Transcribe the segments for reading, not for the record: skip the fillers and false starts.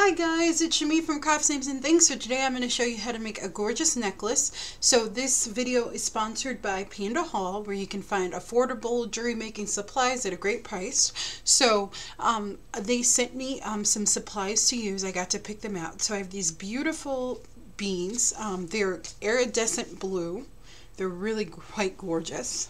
Hi guys, it's Shami from Crafts, Names, and Things. So today I'm going to show you how to make a gorgeous necklace. So this video is sponsored by Panda Hall, where you can find affordable jewelry making supplies at a great price. So they sent me some supplies to use. I got to pick them out. So I have these beautiful beads. They're iridescent blue. They're really quite gorgeous.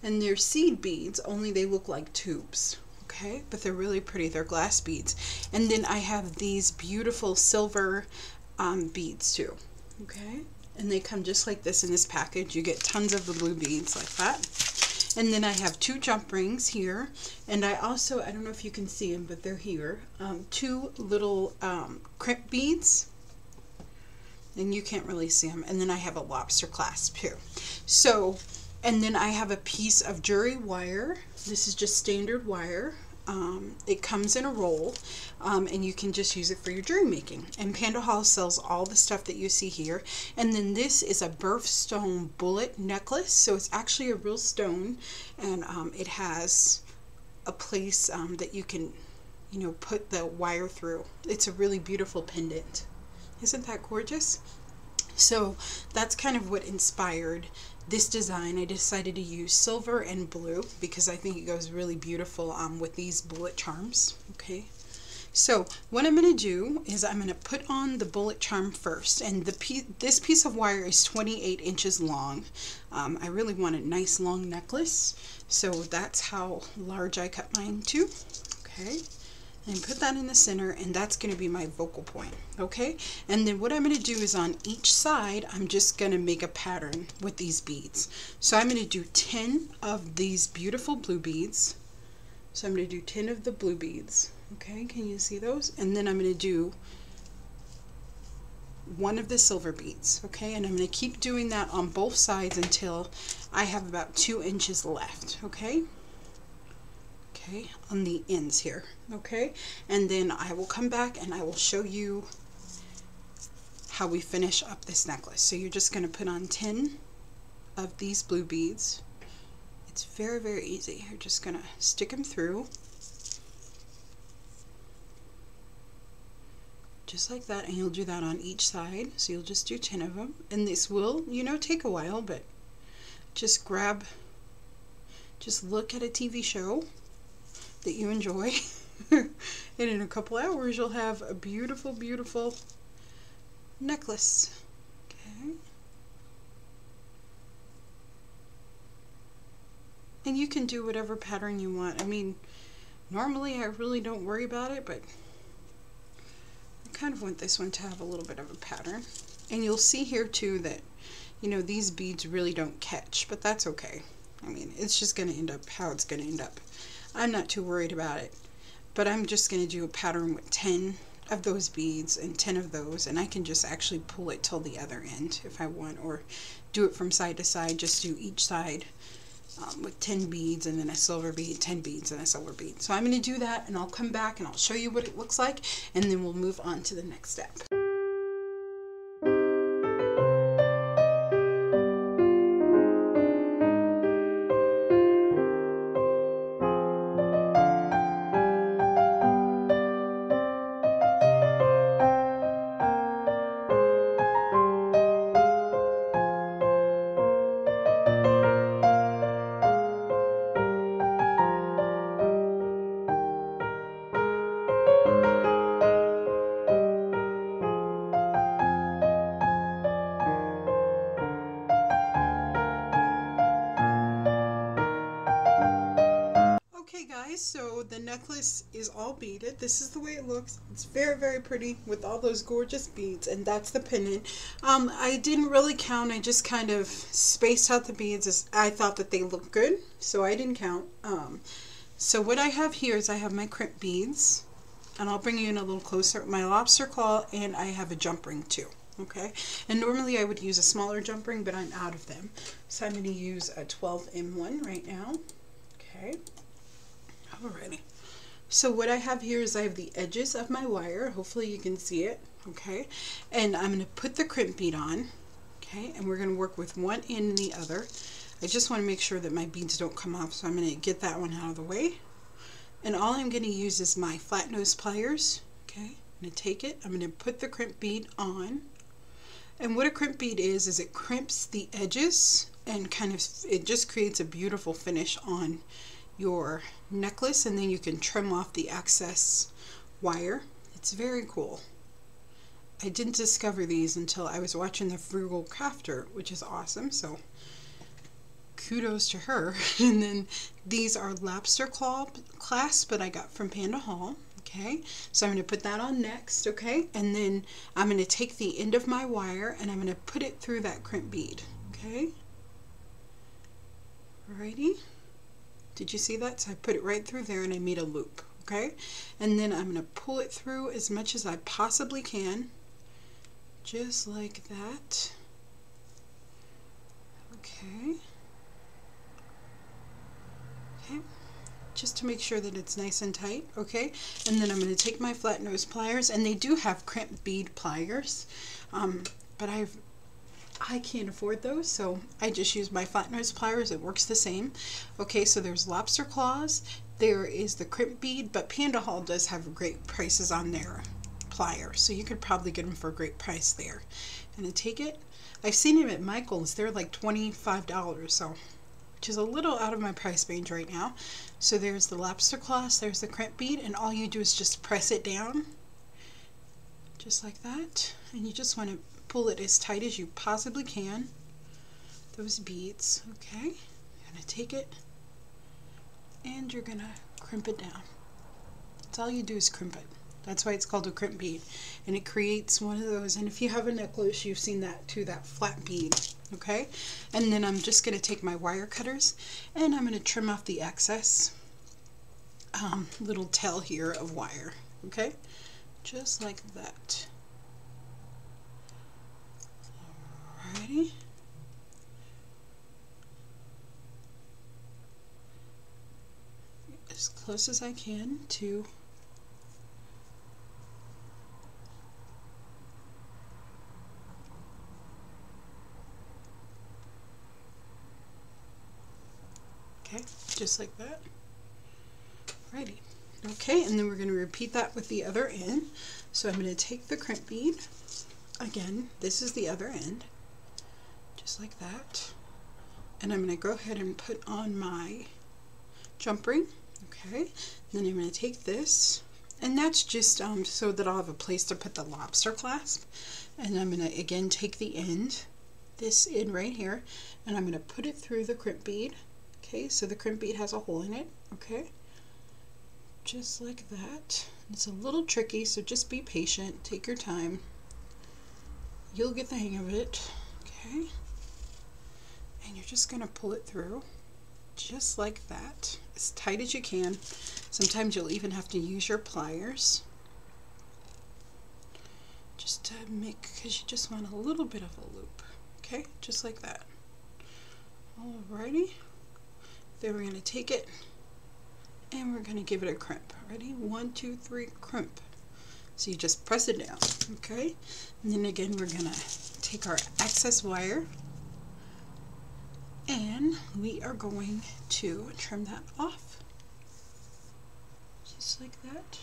And they're seed beads, only they look like tubes. Okay, but they're really pretty. They're glass beads. And then I have these beautiful silver beads too. Okay, and they come just like this in this package. You get tons of the blue beads like that. And then I have two jump rings here. And I also, I don't know if you can see them, but they're here. Two little crimp beads. And you can't really see them. And then I have a lobster clasp too. So, and then I have a piece of jewelry wire. This is just standard wire. It comes in a roll, and you can just use it for your jewelry making. And Panda Hall sells all the stuff that you see here. And then this is a birthstone bullet necklace. So it's actually a real stone, and it has a place that you can, you know, put the wire through. It's a really beautiful pendant. Isn't that gorgeous? So that's kind of what inspired this design. I decided to use silver and blue because I think it goes really beautiful with these bullet charms. Okay, so what I'm going to do is I'm going to put on the bullet charm first. And this piece of wire is 28 inches long. I really want a nice long necklace, so that's how large I cut mine to. Okay, and put that in the center, and that's going to be my focal point. Okay, and then what I'm going to do is on each side I'm just going to make a pattern with these beads. So I'm going to do 10 of these beautiful blue beads. So I'm going to do 10 of the blue beads. Okay, can you see those? And then I'm going to do one of the silver beads. Okay, and I'm going to keep doing that on both sides until I have about 2 inches left. Okay, on the ends here. Okay, and then I will come back and I will show you how we finish up this necklace. So you're just going to put on 10 of these blue beads. It's very, very easy. You're just going to stick them through just like that, and you'll do that on each side. So you'll just do 10 of them, and this will, you know, take a while, but just grab, just look at a TV show that you enjoy and in a couple hours you'll have a beautiful necklace. Okay, and you can do whatever pattern you want. I mean, normally I really don't worry about it, but I kind of want this one to have a little bit of a pattern. And you'll see here too that, you know, these beads really don't catch, but that's okay. I mean, it's just going to end up how it's going to end up. I'm not too worried about it, but I'm just going to do a pattern with 10 of those beads and 10 of those, and I can just actually pull it till the other end if I want, or do it from side to side. Just do each side with 10 beads and then a silver bead, 10 beads and a silver bead. So I'm going to do that, and I'll come back and I'll show you what it looks like, and then we'll move on to the next step. So the necklace is all beaded. This is the way it looks. It's very, very pretty with all those gorgeous beads, and that's the pendant. I didn't really count. I just kind of spaced out the beads as I thought that they looked good, so I didn't count. So what I have here is I have my crimp beads, and I'll bring you in a little closer, my lobster claw, and I have a jump ring too. Okay, and normally I would use a smaller jump ring, but I'm out of them, so I'm going to use a 12mm one right now. Okay. Alrighty, so what I have here is I have the edges of my wire. Hopefully you can see it. Okay, and I'm going to put the crimp bead on. Okay, and we're going to work with one end and the other. I just want to make sure that my beads don't come off, so I'm going to get that one out of the way. And all I'm going to use is my flat nose pliers. Okay, going to take it, I'm going to put the crimp bead on. And what a crimp bead is it crimps the edges and kind of, it just creates a beautiful finish on your necklace, and then you can trim off the excess wire. It's very cool. I didn't discover these until I was watching the Frugal Crafter, which is awesome, so kudos to her. And then these are lobster claw clasps that I got from Panda Hall. Okay, so I'm going to put that on next, okay? And then I'm going to take the end of my wire and I'm going to put it through that crimp bead, okay? Alrighty. Did you see that? So I put it right through there and I made a loop, okay? And then I'm going to pull it through as much as I possibly can, just like that. Okay. Okay. Just to make sure that it's nice and tight, okay? And then I'm going to take my flat nose pliers, and they do have crimp bead pliers, but I can't afford those, so I just use my flat nose pliers. It works the same. Okay, so there's lobster claws, there is the crimp bead, but Panda Hall does have great prices on their pliers, so you could probably get them for a great price there. I'm going to take it. I've seen them at Michael's. They're like $25, so which is a little out of my price range right now. So there's the lobster clasp, there's the crimp bead, and all you do is just press it down, just like that. And you just want to pull it as tight as you possibly can, those beads, okay? You're gonna take it, and you're gonna crimp it down. That's all you do is crimp it. That's why it's called a crimp bead. And it creates one of those, and if you have a necklace, you've seen that too, that flat bead. Okay, and then I'm just going to take my wire cutters and I'm going to trim off the excess little tail here of wire, okay, just like that. Alrighty. As close as I can to just like that. Alrighty. Okay, and then we're going to repeat that with the other end. So I'm going to take the crimp bead. Again, this is the other end. Just like that. And I'm going to go ahead and put on my jump ring. Okay. And then I'm going to take this. And that's just so that I'll have a place to put the lobster clasp. And I'm going to, again, take the end, this end right here, and I'm going to put it through the crimp bead. Okay, so the crimp bead has a hole in it, okay? Just like that. It's a little tricky, so just be patient. Take your time. You'll get the hang of it, okay? And you're just going to pull it through, just like that, as tight as you can. Sometimes you'll even have to use your pliers. Just to make, because you just want a little bit of a loop, okay? Just like that. Alrighty. Then we're going to take it and we're going to give it a crimp. Ready? 1, 2, 3, crimp. So you just press it down, okay? And then again, we're going to take our excess wire and we are going to trim that off. Just like that.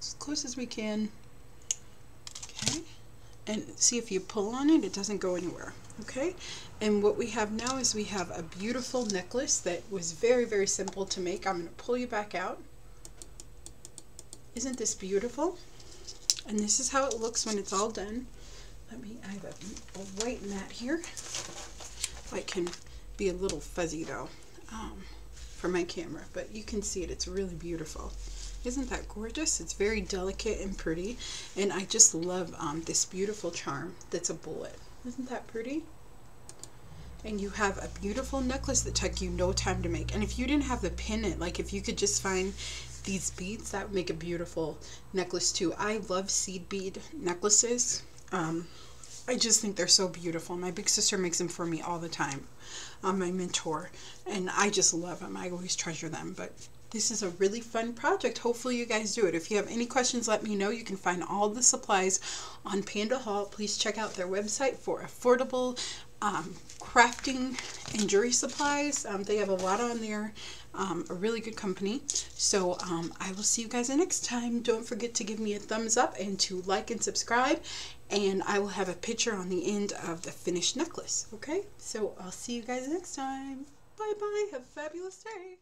As close as we can. Okay? And see, if you pull on it, it doesn't go anywhere. Okay, and what we have now is we have a beautiful necklace that was very, very simple to make. I'm going to pull you back out. Isn't this beautiful? And this is how it looks when it's all done. I have a white mat here. It can be a little fuzzy though for my camera, but you can see it. It's really beautiful. Isn't that gorgeous? It's very delicate and pretty, and I just love this beautiful charm that's a bullet. Isn't that pretty? And you have a beautiful necklace that took you no time to make. And if you didn't have the pendant, like if you could just find these beads, that would make a beautiful necklace too. I love seed bead necklaces. I just think they're so beautiful. My big sister makes them for me all the time, my mentor, and I just love them. I always treasure them. But this is a really fun project. Hopefully you guys do it. If you have any questions, let me know. You can find all the supplies on Panda Hall. Please check out their website for affordable crafting and jewelry supplies. They have a lot on there, a really good company. So I will see you guys next time. Don't forget to give me a thumbs up and to like and subscribe, and I will have a picture on the end of the finished necklace. Okay, so I'll see you guys next time. Bye bye. Have a fabulous day.